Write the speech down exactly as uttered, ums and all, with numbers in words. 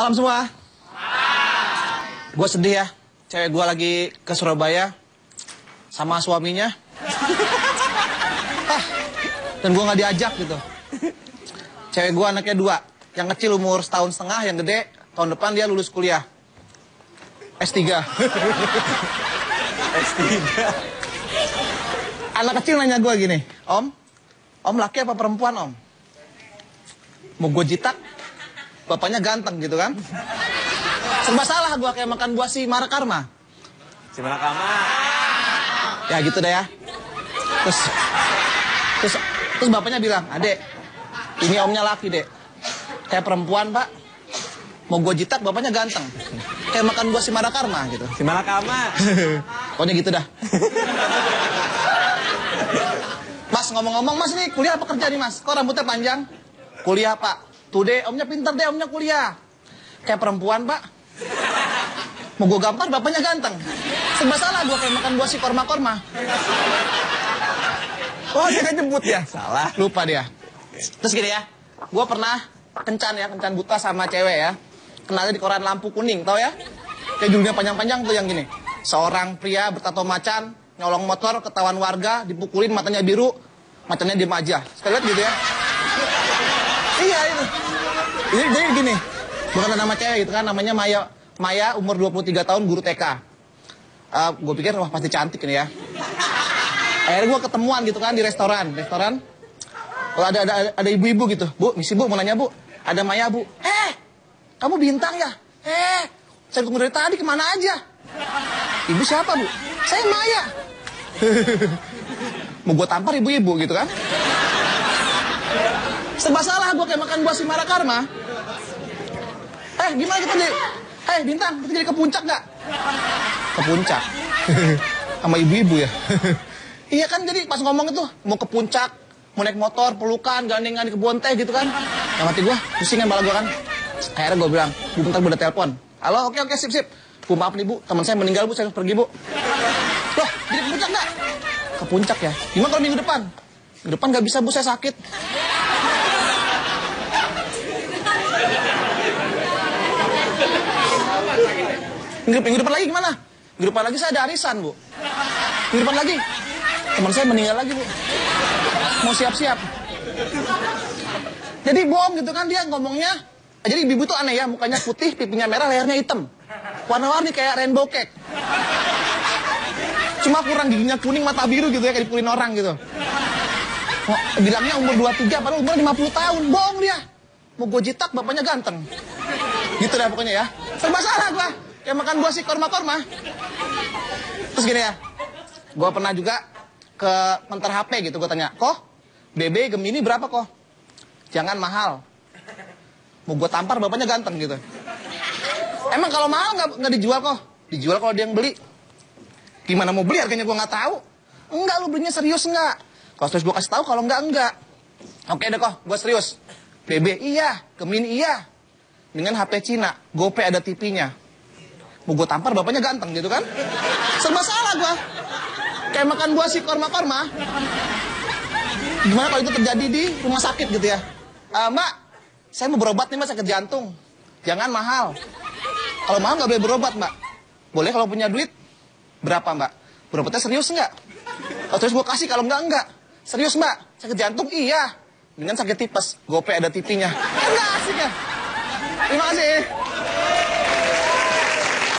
Malam semua. Malam. Gue sedih ya. Cewek gue lagi ke Surabaya sama suaminya. ah, dan gue gak diajak gitu. Cewek gue anaknya dua. Yang kecil umur setahun setengah, yang gede tahun depan dia lulus kuliah. S tiga. S tiga. Anak kecil nanya gue gini, Om, Om laki apa perempuan Om? Mau gue jitak? Bapaknya ganteng gitu kan? Serba salah gue, kayak makan buah si Marakarma. Si Marakarma. Ya gitu deh ya. Terus, terus, terus bapaknya bilang, Adek, ini omnya laki Dek. Kayak perempuan Pak. Mau gue jitak, bapaknya ganteng. Kayak makan buah si Marakarma gitu. Si Marakarma. Pokoknya gitu dah. Mas, ngomong-ngomong Mas nih kuliah apa kerja nih Mas? Kok rambutnya panjang? Kuliah Pak. Tuh deh, omnya pintar deh, omnya kuliah. Kayak perempuan, Pak. Mau gue gampar, bapaknya ganteng. Serba salah gue, kayak makan buah si korma-korma. Oh, dia kan jemput ya? Salah. Lupa dia. Terus gini ya, gue pernah kencan ya, kencan buta sama cewek ya. Kenalnya di koran lampu kuning, tau ya? Kayak judulnya panjang-panjang tuh yang gini. Seorang pria bertato macan, nyolong motor, ketahuan warga, dipukulin, matanya biru, matanya diem aja. Sekali lihat gitu ya. Iya itu. Jadi, jadi gini, bukan nama cewek gitu kan, namanya Maya. Maya umur dua puluh tiga tahun, guru T K. Uh, gue pikir wah pasti cantik ini ya. Akhirnya gue ketemuan gitu kan di restoran, restoran. Kalau ada ada ada ibu-ibu gitu, Bu, misi Bu, mau nanya Bu, ada Maya Bu. Eh, kamu bintang ya? Eh, saya tunggu dari tadi kemana aja? Ibu siapa Bu? Saya Maya. Mau gue tampar ibu-ibu gitu kan? Serba salah gue, kayak makan buah si Marakarma. Eh gimana kita deh? Eh bintang, kita jadi ke puncak nggak? Ke puncak. Sama ibu-ibu ya. Iya kan, jadi pas ngomong itu mau ke puncak, mau naik motor, pelukan, gandengan di kebun teh gitu kan. Yang mati gue, pusing kan malah gue kan. Akhirnya gue bilang, Bu bentar gue udah telepon. Halo, oke oke sip sip. Bu maaf nih Bu, teman saya meninggal Bu, saya harus pergi Bu. Loh, jadi ke puncak nggak? Ke puncak ya. Gimana kalau minggu depan? Minggu depan nggak bisa Bu, saya sakit. Minggu, minggu depan lagi gimana? Minggu depan lagi saya ada arisan, Bu. Minggu depan lagi, teman saya meninggal lagi, Bu. Mau siap-siap. Jadi bohong gitu kan dia ngomongnya. Jadi ibu tuh aneh ya, mukanya putih, pipinya merah, lehernya hitam. Warna-warni kayak rainbow cake. Cuma kurang giginya kuning, mata biru gitu ya, kayak dipulin orang gitu. Bilangnya umur dua puluh tiga, padahal umur lima puluh tahun. Bohong dia. Mau gue jitak, bapaknya ganteng. Gitu dah pokoknya ya. Serba salah gua. Kayak makan buah si korma-korma. Terus gini ya, gue pernah juga ke mentor H P gitu, gue tanya, Koh, B B Gemini berapa Koh? Jangan mahal. Mau gue tampar bapaknya ganteng gitu. Emang kalau mahal gak, gak dijual Koh? Dijual kalau dia yang beli. Gimana mau beli, harganya gue gak tahu. Enggak, lu belinya serius enggak? Kalau serius gue kasih tahu, kalau enggak, enggak. Oke deh Koh, gue serius. B B iya, Gemini iya. Dengan H P Cina, GoPay ada T V-nya. Mau gue tampar bapaknya ganteng gitu kan. Serba salah gue, kayak makan buah si korma-korma. Gimana kalau itu terjadi di rumah sakit gitu ya. e, Mbak, saya mau berobat nih Mbak, sakit jantung. Jangan mahal. Kalau mahal gak boleh berobat Mbak. Boleh kalau punya duit. Berapa Mbak? Berobatnya serius nggak? Kalau terus gue kasih, kalau nggak, enggak. Serius Mbak, sakit jantung iya. Dengan sakit tipes, GoPay ada tipinya. Enggak asik ya. Terima kasih.